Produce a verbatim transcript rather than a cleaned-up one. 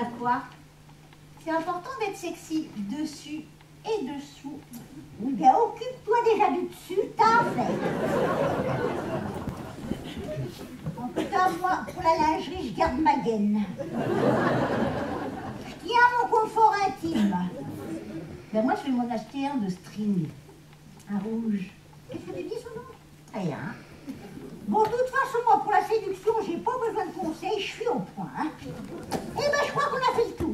bah quoi? C'est important d'être sexy dessus et dessous. Ben occupe-toi déjà du dessus, t'as fait. En tout cas, moi, pour la lingerie, je garde ma gaine. Je tiens à mon confort intime. Ben moi, je vais m'en acheter un de string. Un rouge. Qu'est-ce que tu dis, son nom? Rien. Bon, de toute façon, moi, pour la séduction, j'ai pas besoin de conseils, je suis au point. Hein. Eh ben, je crois qu'on a fait le tour.